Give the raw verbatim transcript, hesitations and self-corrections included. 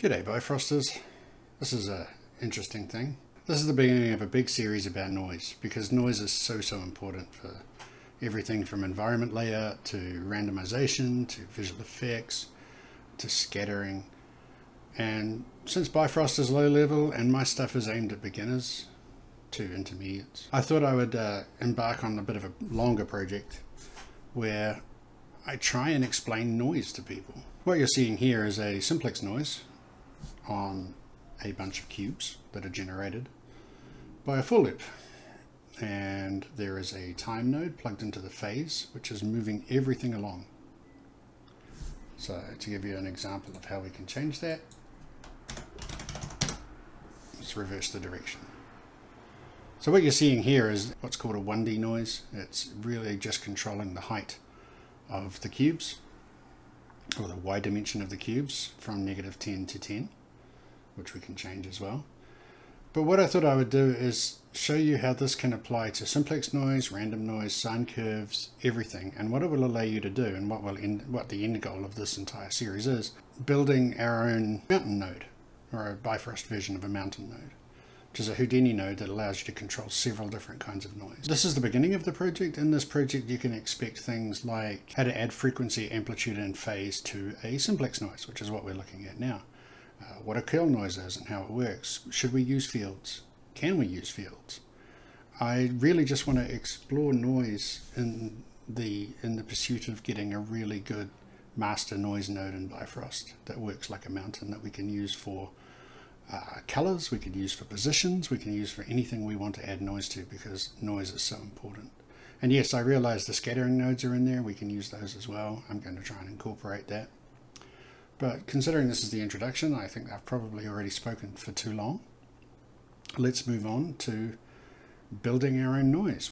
G'day Bifrosters, this is an interesting thing. This is the beginning of a big series about noise, because noise is so so important for everything from environment layout to randomization to visual effects to scattering. And since Bifrost is low level and my stuff is aimed at beginners to intermediates, I thought I would uh, embark on a bit of a longer project where I try and explain noise to people. What you're seeing here is a simplex noise on a bunch of cubes that are generated by a for loop, and there is a time node plugged into the phase which is moving everything along. So to give you an example of how we can change that, let's reverse the direction. So what you're seeing here is what's called a one D noise. It's really just controlling the height of the cubes, or the y dimension of the cubes, from negative ten to ten, which we can change as well. But what I thought I would do is show you how this can apply to simplex noise, random noise, sine curves, everything, and what it will allow you to do, and what will end, what the end goal of this entire series is: building our own mountain node, or a Bifrost version of a mountain node, which is a Houdini node that allows you to control several different kinds of noise. This is the beginning of the project. In this project you can expect things like how to add frequency, amplitude and phase to a simplex noise, which is what we're looking at now. Uh, what a curl noise is and how it works. Should we use fields? Can we use fields? I really just want to explore noise in the, in the pursuit of getting a really good master noise node in Bifrost that works like a mountain, that we can use for Uh, colors, we can use for positions, we can use for anything we want to add noise to, because noise is so important. And yes, I realize the scattering nodes are in there, we can use those as well. I'm going to try and incorporate that. But considering this is the introduction, I think I've probably already spoken for too long. Let's move on to building our own noise.